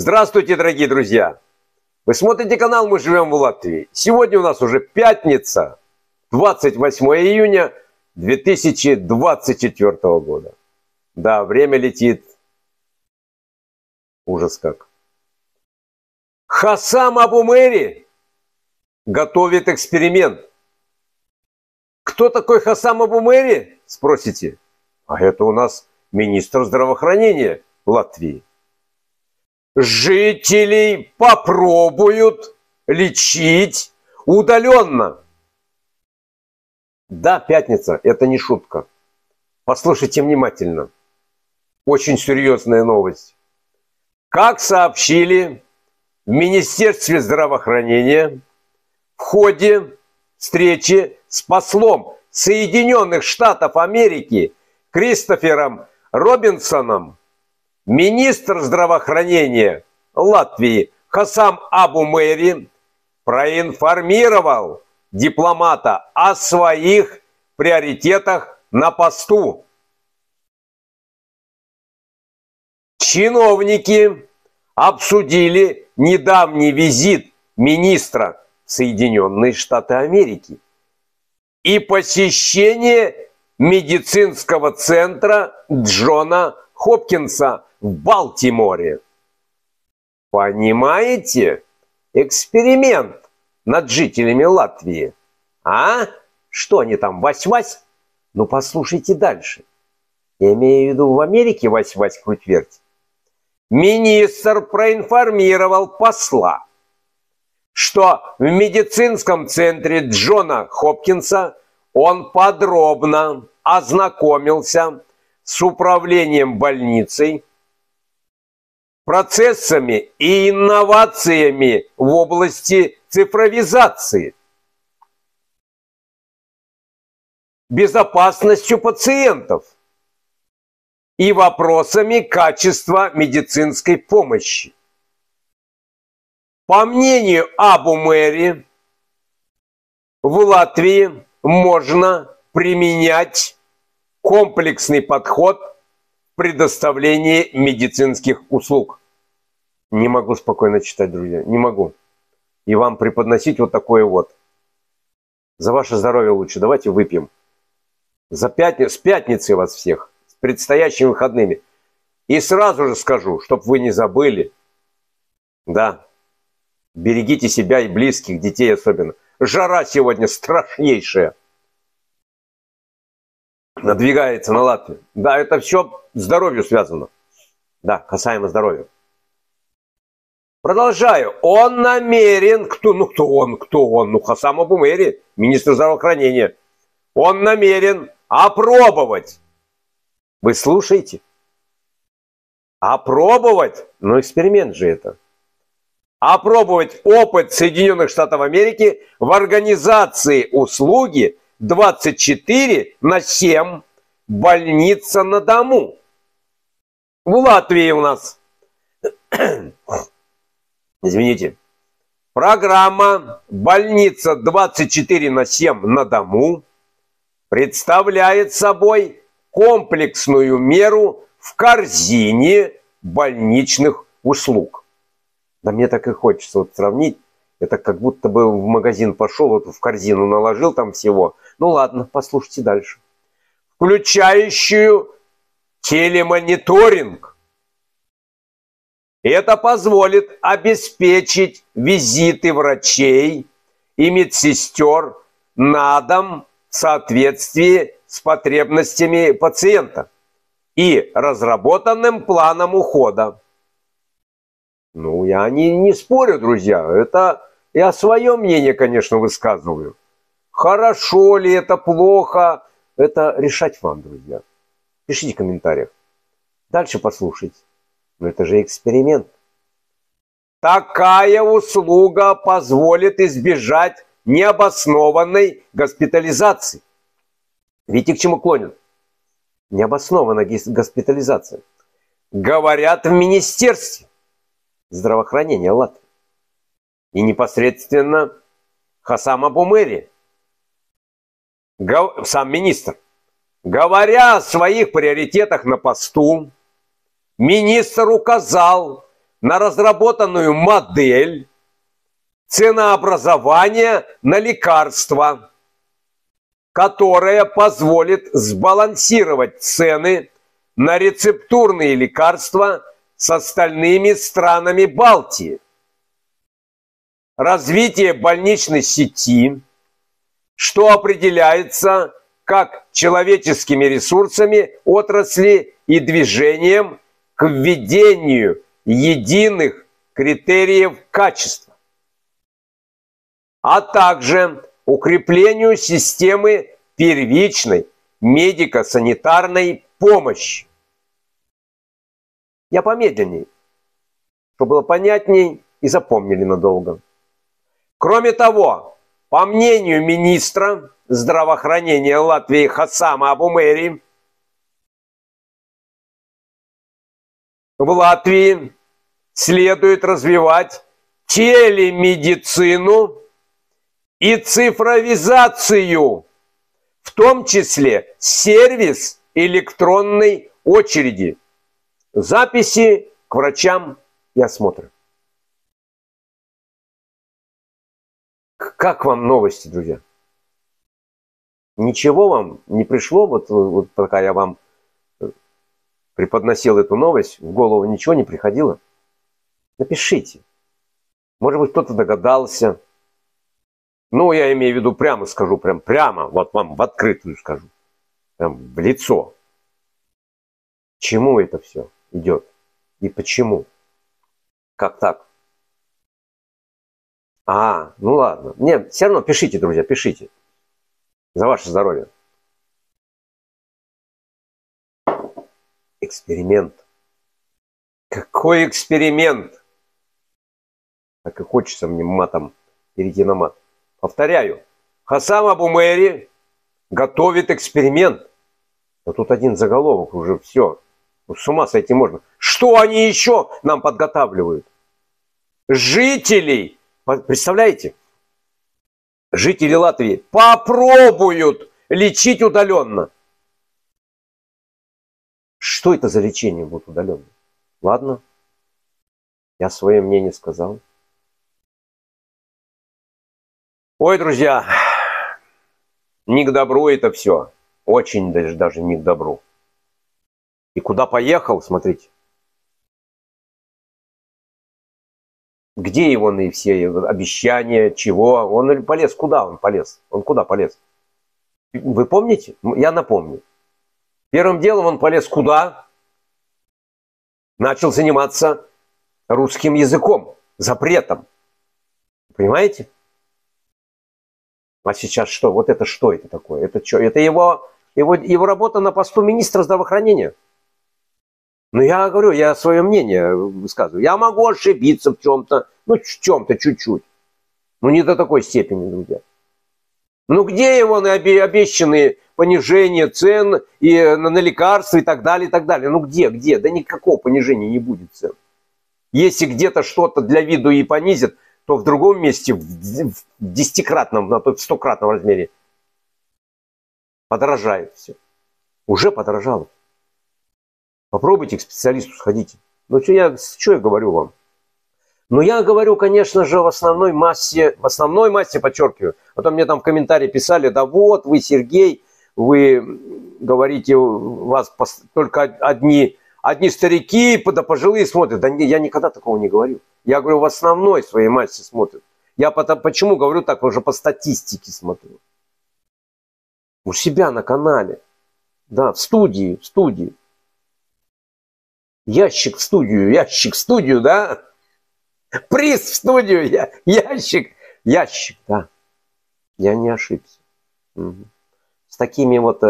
Здравствуйте, дорогие друзья! Вы смотрите канал «Мы живем в Латвии». Сегодня у нас уже пятница, 28 июня 2024 года. Да, время летит. Ужас как. Хосам Абу Мери готовит эксперимент. Кто такой Хосам Абу Мери, спросите? А это у нас министр здравоохранения Латвии. Жителей попробуют лечить удаленно. Да, пятница, это не шутка. Послушайте внимательно. Очень серьезная новость. Как сообщили в Министерстве здравоохранения в ходе встречи с послом Соединенных Штатов Америки Кристофером Робинсоном, министр здравоохранения Латвии Хосам Абу Мери проинформировал дипломата о своих приоритетах на посту. Чиновники обсудили недавний визит министра в Соединенные Штаты Америки и посещение медицинского центра Джона Хопкинса в Балтиморе. Понимаете? Эксперимент над жителями Латвии. А? Что они там, вась-вась? Ну, послушайте дальше. Я имею в виду в Америке вась-вась круть-верть. Министр проинформировал посла, что в медицинском центре Джона Хопкинса он подробно ознакомился с управлением больницей, процессами и инновациями в области цифровизации, безопасностью пациентов и вопросами качества медицинской помощи. По мнению Абу Мери, в Латвии можно применять комплексный подход в предоставлении медицинских услуг. Не могу спокойно читать, друзья, не могу. И вам преподносить вот такое вот. За ваше здоровье лучше. Давайте выпьем. С пятницей вас всех, с предстоящими выходными. И сразу же скажу, чтобы вы не забыли. Да, берегите себя и близких, детей особенно. Жара сегодня страшнейшая. Надвигается на Латвию. Да, это все здоровью связано. Да, касаемо здоровья. Продолжаю. Он намерен, кто он, Хосам Абу Мери, министр здравоохранения. Он намерен опробовать. Вы слушаете? Опробовать? Ну, эксперимент же это. Опробовать опыт Соединенных Штатов Америки в организации услуги 24/7 больница на дому. В Латвии у нас, извините, программа «Больница 24/7 на дому» представляет собой комплексную меру в корзине больничных услуг. Да мне так и хочется вот сравнить. Это как будто бы в магазин пошел, вот в корзину наложил там всего. Ну ладно, послушайте дальше. Включающую телемониторинг. Это позволит обеспечить визиты врачей и медсестер на дом в соответствии с потребностями пациента и разработанным планом ухода. Ну, я не спорю, друзья, это я свое мнение, конечно, высказываю. Хорошо ли это, плохо, это решать вам, друзья. Пишите в комментариях. Дальше послушайте. Но это же эксперимент. Такая услуга позволит избежать необоснованной госпитализации. Видите, к чему клонят? Необоснованная госпитализация. Говорят в министерстве здравоохранения Латвии. И непосредственно Хосам Абу Мери, сам министр. Говоря о своих приоритетах на посту, министр указал на разработанную модель ценообразования на лекарства, которая позволит сбалансировать цены на рецептурные лекарства с остальными странами Балтии. Развитие больничной сети, что определяется как человеческими ресурсами отрасли и движением к введению единых критериев качества, а также укреплению системы первичной медико-санитарной помощи. Я помедленнее, чтобы было понятней и запомнили надолго. Кроме того, по мнению министра здравоохранения Латвии Хосама Абу Мери, в Латвии следует развивать телемедицину и цифровизацию, в том числе сервис электронной очереди, записи к врачам и осмотры. Как вам новости, друзья? Ничего вам не пришло, вот пока я вам преподносил эту новость, в голову ничего не приходило? Напишите. Может быть, кто-то догадался. Ну, я имею в виду, прямо скажу, прямо, вот вам в открытую скажу, прям в лицо. К чему это все идет? И почему? Как так? Ну ладно. Нет, все равно пишите, друзья, пишите. За ваше здоровье. Эксперимент. Какой эксперимент? Так и хочется мне матом перейти на мат. Повторяю, Хосам Абу Мери готовит эксперимент. Но тут один заголовок уже все. С ума сойти можно. Что они еще нам подготавливают? Жителей. Представляете? Жители Латвии попробуют лечить удаленно. Что это за лечение будет удаленно? Ладно. Я свое мнение сказал. Ой, друзья, не к добру это все. Очень даже не к добру. И куда поехал, смотрите. Где его на все обещания, чего? Он полез, куда он полез? Он куда полез? Вы помните? Я напомню. Первым делом он полез куда? Начал заниматься русским языком, запретом. Понимаете? А сейчас что? Вот это что это такое? Это что? Это его работа на посту министра здравоохранения. Ну, я говорю, я свое мнение высказываю. Я могу ошибиться в чем-то, ну, в чем-то чуть-чуть. Ну, не до такой степени, друзья. Ну, где его обещанные понижения цен и на лекарства и так далее, и так далее? Ну, где? Да никакого понижения не будет цен. Если где-то что-то для виду и понизят, то в другом месте, в 10-кратном, на то в 100-кратном размере, подорожает все. Уже подорожало. Попробуйте к специалисту сходите. Ну, что я говорю вам? Ну, я говорю, конечно же, в основной массе подчеркиваю. А то мне там в комментарии писали, да вот, вы, Сергей, вы говорите, у вас только одни старики, да пожилые смотрят. Да я никогда такого не говорю. Я говорю, в основной своей массе смотрят. Я почему говорю так, уже по статистике смотрю. У себя на канале, да, в студии. Ящик в студию, да? Приз в студию, ящик, да. Я не ошибся. Угу. С такими вот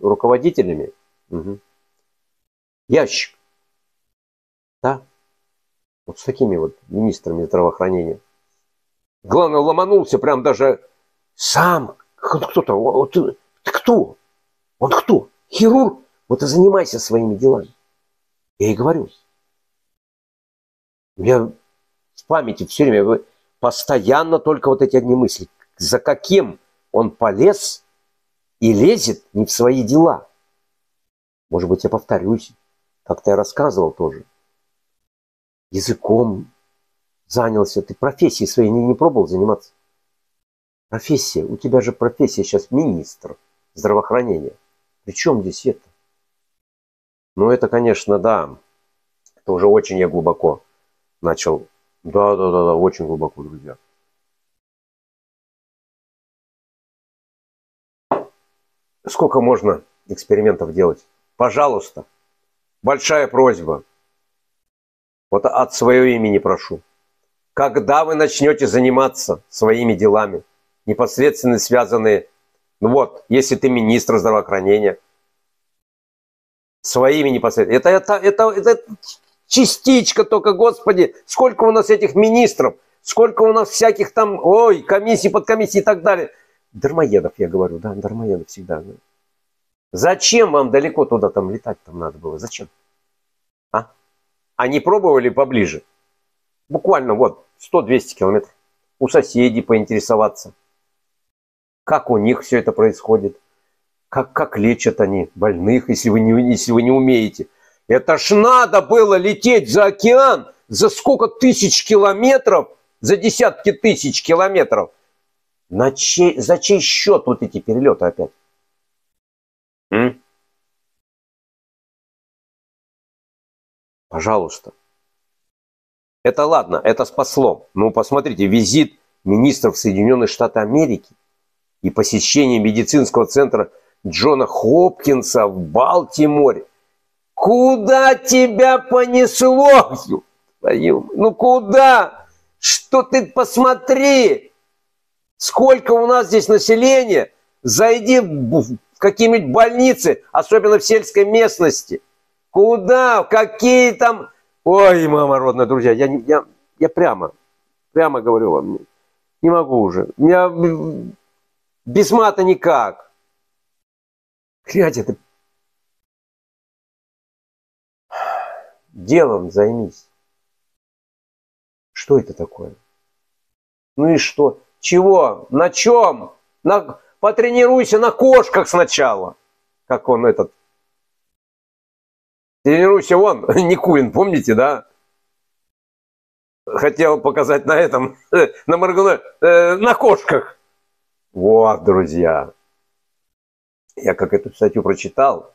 руководителями. Угу. Ящик. Да. Вот с такими вот министрами здравоохранения. Главное, ломанулся прям даже сам. Кто-то, вот, ты кто? Он кто? Хирург? Вот и занимайся своими делами. Я и говорю. Я в памяти все время постоянно только вот эти одни мысли. За каким он полез и лезет не в свои дела. Может быть, я повторюсь. Как-то я рассказывал тоже. языком занялся, ты профессией своей не пробовал заниматься? Профессия, у тебя же профессия сейчас министр здравоохранения. При чем здесь это? Ну это, конечно, да, это уже очень я глубоко начал. Да, очень глубоко, друзья. Сколько можно экспериментов делать? Пожалуйста, большая просьба. Вот от своего имени прошу. Когда вы начнете заниматься своими делами, непосредственно связанные, ну вот, если ты министр здравоохранения, своими непосредственно. Это частичка только, Господи, сколько у нас этих министров, сколько у нас всяких там, ой, комиссий, подкомиссий и так далее. Дармоедов, я говорю, да, дармоедов всегда. Да. Зачем вам далеко туда там летать там надо было? Зачем? А не пробовали поближе? Буквально вот 100-200 километров. У соседей поинтересоваться. Как у них все это происходит? Как лечат они больных, если вы не умеете? Это ж надо было лететь за океан, за сколько тысяч километров, за десятки тысяч километров. За чей счет вот эти перелеты опять? Пожалуйста. Это ладно, это спасло. Ну, посмотрите, визит министров Соединенных Штатов Америки и посещение медицинского центра Джона Хопкинса в Балтиморе. Куда тебя понесло? Ну, куда? Что ты посмотри? Сколько у нас здесь населения? Зайди в какие-нибудь больницы, особенно в сельской местности. Куда? Какие там... Ой, мама родная, друзья, я прямо говорю вам, не могу уже. Я без мата никак. Глядь, это... Делом займись. Что это такое? Ну и что? Чего? На чем? Потренируйся на кошках сначала. Как он этот... Тренируйся вон, Никулин, помните, да? Хотел показать на этом, на моргуне, на кошках. Вот, друзья. Я как эту статью прочитал.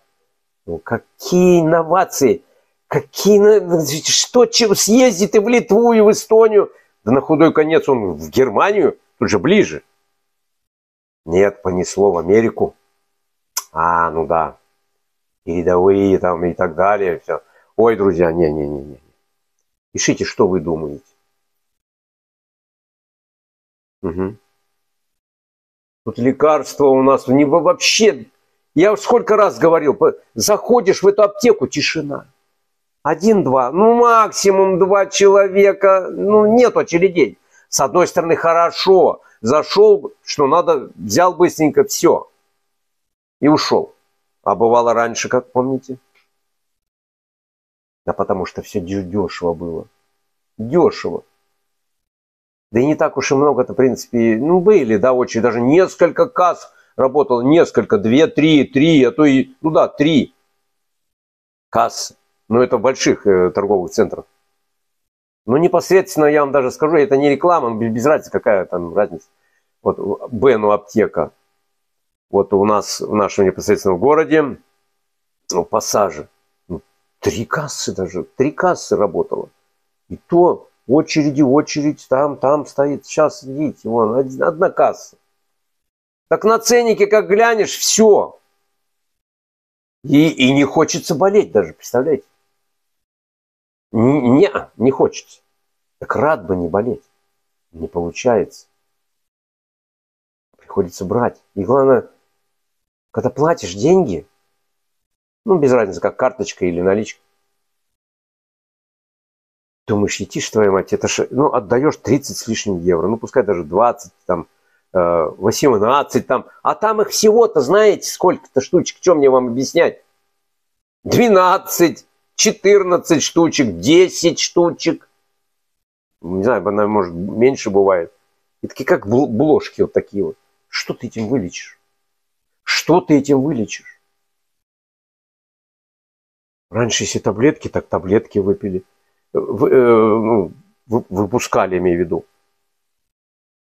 Ну, какие инновации, какие... Что, съезди ты в Литву и в Эстонию? Да на худой конец он в Германию, тут же ближе. Нет, понесло в Америку. А, ну да. Передовые там и так далее. Все. Ой, друзья, не. Пишите, что вы думаете. Угу. Тут лекарства у нас не вообще. Я уж сколько раз говорил, заходишь в эту аптеку, тишина. 1-2, ну максимум 2 человека. Ну нет очередей. С одной стороны, хорошо. Зашел, что надо, взял быстренько все. И ушел. А бывало раньше, как помните? Да потому что все дешево было. Дешево. Да и не так уж и много-то, в принципе, ну, были, да, очень. Даже несколько касс работало. Несколько, 2, 3, а то и, ну да, 3 кассы. Но это в больших торговых центрах. Ну, непосредственно, я вам даже скажу, это не реклама, без разницы, какая там разница. Вот Бену аптека. Вот у нас, в нашем непосредственном городе, ну, Пассаже, 3 кассы работало. И то очередь, там стоит, сейчас идите, вон, 1 касса. Так на ценнике, как глянешь, все. И не хочется болеть даже, представляете? Не хочется. Так рад бы не болеть. Не получается. Приходится брать. И главное... Когда платишь деньги, ну, без разницы, как карточка или наличка, думаешь, идти, твою мать, это же, ну, отдаешь 30 с лишним евро, ну, пускай даже 20, там, 18, там, а там их всего-то, знаете, сколько-то штучек, что мне вам объяснять? 12, 14 штучек, 10 штучек, не знаю, она, может, меньше бывает. И такие, как бложки вот такие вот. Что ты этим вылечишь? Что ты этим вылечишь? Раньше, если таблетки, так таблетки выпили. выпускали, имею в виду.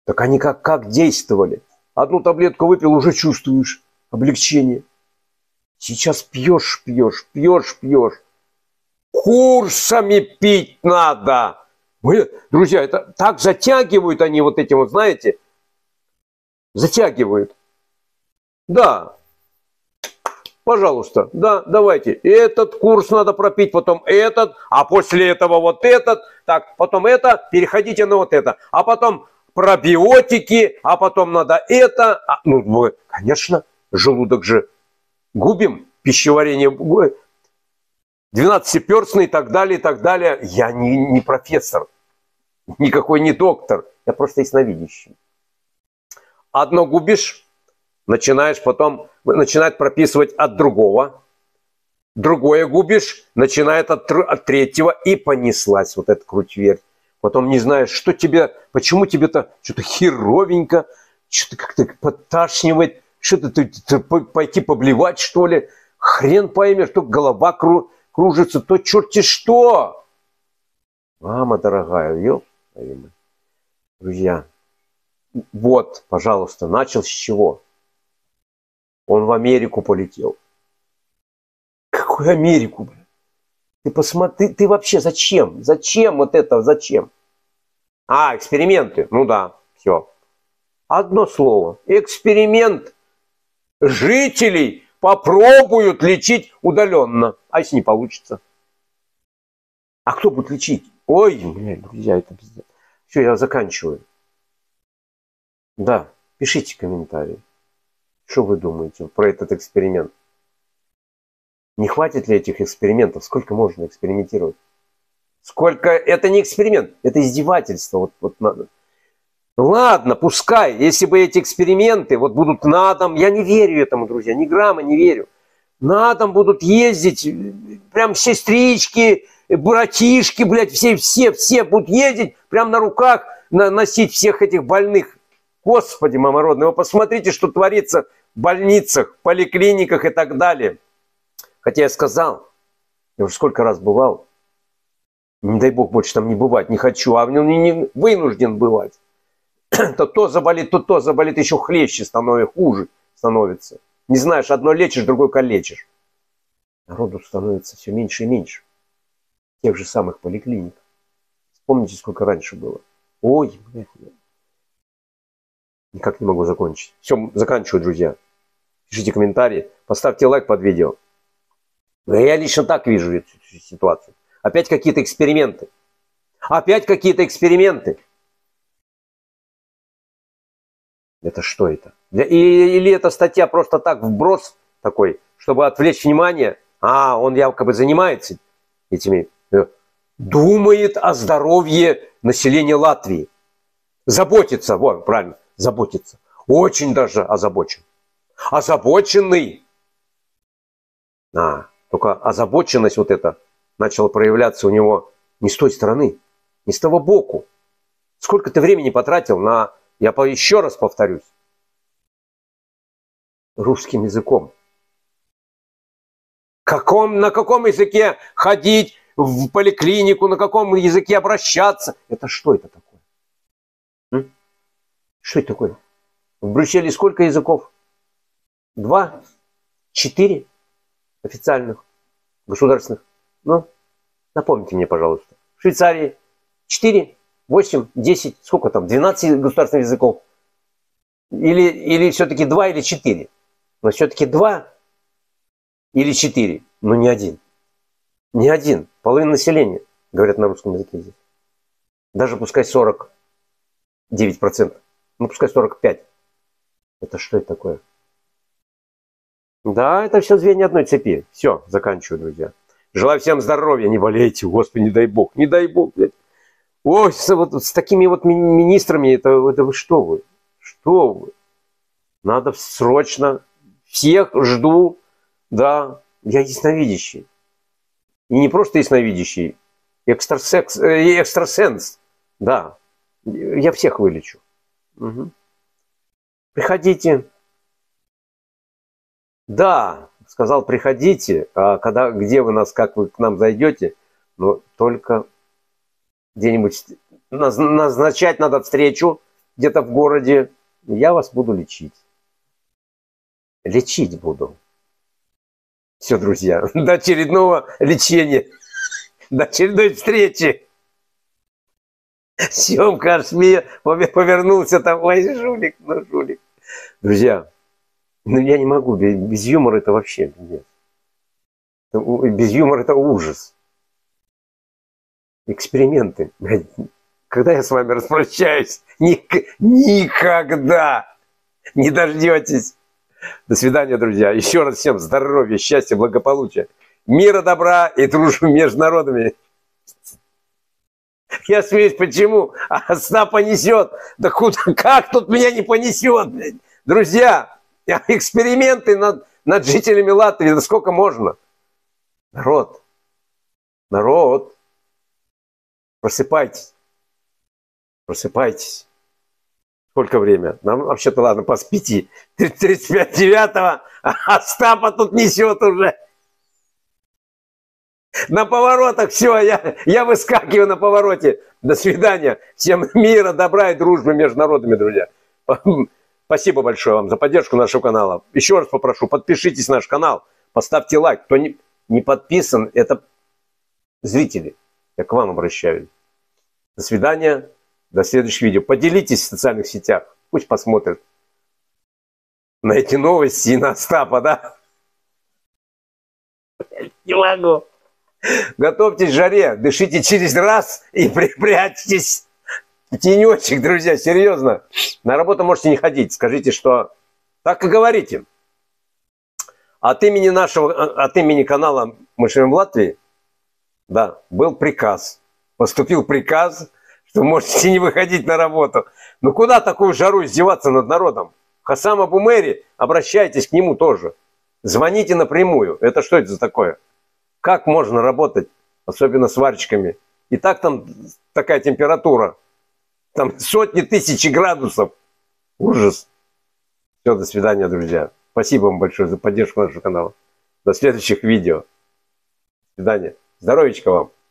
Так они как действовали. Одну таблетку выпил, уже чувствуешь облегчение. Сейчас пьешь. Курсами пить надо. Вы, друзья, это так затягивают они вот этим, вот, знаете, затягивают. Да, пожалуйста, да, давайте. Этот курс надо пропить, потом этот, а после этого вот этот. Так, потом это, переходите на вот это. А потом пробиотики, а потом надо это. А, ну, мы, конечно, желудок же губим, пищеварение губим. 12-перстный и так далее, и так далее. Я не профессор, никакой не доктор. Я просто ясновидящий. Одно губишь, начинаешь потом, начинает прописывать от другого. Другое губишь, начинает от третьего. И понеслась вот эта круть-верть. Потом не знаешь, что тебе, почему тебе-то что-то херовенько, что-то как-то подташнивает, что-то пойти поблевать, что ли. Хрен поймешь, что голова кружится, то черти что. Мама дорогая, ё, друзья, вот, пожалуйста, начал с чего? Он в Америку полетел. Какую Америку, блин? Ты посмотри, ты вообще зачем? Зачем вот это, зачем? А, эксперименты, ну да, все. Одно слово, эксперимент жителей попробуют лечить удаленно. А если не получится? А кто будет лечить? Ой, блин, друзья, это пиздец. Все, я заканчиваю. Да, пишите комментарии. Что вы думаете про этот эксперимент? Не хватит ли этих экспериментов? Сколько можно экспериментировать? Сколько? Это не эксперимент, это издевательство. Вот надо. Ладно, пускай, если бы эти эксперименты вот будут на дом, я не верю этому, друзья, ни грамма не верю. На дом будут ездить, прям сестрички, братишки, блядь, все будут ездить, прям на руках носить всех этих больных. Господи, мама родная, вы посмотрите, что творится в больницах, поликлиниках и так далее. Хотя я сказал, я уже сколько раз бывал, не дай бог больше там не бывать, не хочу, а не вынужден бывать. То заболит, то заболит, еще хлеще становится, хуже становится. Не знаешь, одно лечишь, другое калечишь. Народу становится все меньше и меньше. Тех же самых поликлиник. Вспомните, сколько раньше было. Ой, блядь. Никак не могу закончить. Все, заканчиваю, друзья. Пишите комментарии, поставьте лайк под видео. Я лично так вижу эту ситуацию. Опять какие-то эксперименты. Опять какие-то эксперименты. Это что это? Или эта статья просто так вброс такой, чтобы отвлечь внимание. А, он якобы занимается этими. Думает о здоровье населения Латвии. Заботится. Вот, правильно. Заботится. Очень даже озабочен. Озабоченный. А, только озабоченность вот эта начала проявляться у него не с той стороны, не с того боку. Сколько ты времени потратил на... Я еще раз повторюсь, русским языком. На каком языке ходить в поликлинику, на каком языке обращаться? Это что это такое? М? Что это такое? В Брюсселе сколько языков? 2? 4 официальных, государственных? Ну, напомните мне, пожалуйста. В Швейцарии 4? 8, 10, сколько там, 12 государственных языков? Или все-таки 2 или 4? Но все-таки 2 или 4, но не один. Не один. Половина населения говорят на русском языке здесь. Даже пускай 49%, ну пускай 45%. Это что это такое? Да, это все звенья одной цепи. Все, заканчиваю, друзья. Желаю всем здоровья, не болейте, Господи, не дай Бог. Не дай Бог, блядь. Ой, вот с такими вот министрами, это вы что вы? Что вы? Надо срочно. Всех жду. Да, я ясновидящий. И не просто ясновидящий. Экстрасенс. Да, я всех вылечу. Угу. Приходите. Да, сказал, приходите. А когда, где вы нас, как вы к нам зайдете? Но только где-нибудь назначать надо встречу где-то в городе. Я вас буду лечить. Лечить буду. Все, друзья, до очередного лечения, до очередной встречи. Съемка аж мне повернулся там. Ой, жулик, ну жулик. Друзья, ну я не могу, без юмора это вообще нет. Без юмора это ужас. Эксперименты. Когда я с вами распрощаюсь? Никогда не дождетесь. До свидания, друзья. Еще раз всем здоровья, счастья, благополучия, мира, добра и дружбы между народами. Я смеюсь, почему? А сна понесет. Да как тут меня не понесет? Друзья, эксперименты над жителями Латвии, да сколько можно? Народ, просыпайтесь. Сколько время? Нам вообще-то, ладно, поспите. 35-9, а Остапа тут несет уже. На поворотах все, я выскакиваю на повороте. До свидания. Всем мира, добра и дружбы между народами, друзья. Спасибо большое вам за поддержку нашего канала. Еще раз попрошу, подпишитесь на наш канал, поставьте лайк. Кто не подписан, это зрители. Я к вам обращаюсь. До свидания. До следующих видео. Поделитесь в социальных сетях. Пусть посмотрят на эти новости и на Остапа, да? Не могу. Готовьтесь к жаре, дышите через раз и прячьтесь в тенечек, друзья, серьезно. На работу можете не ходить, скажите, что так и говорите. От имени канала «Мы живем в Латвии», да, был приказ, поступил приказ, что можете не выходить на работу. Ну куда такую жару издеваться над народом? Хосам Абу Мери, обращайтесь к нему тоже, звоните напрямую. Это что это за такое? Как можно работать, особенно сварщиками? И так там такая температура. Там сотни тысяч градусов. Ужас. Все, до свидания, друзья. Спасибо вам большое за поддержку нашего канала. До следующих видео. До свидания. Здоровечка вам.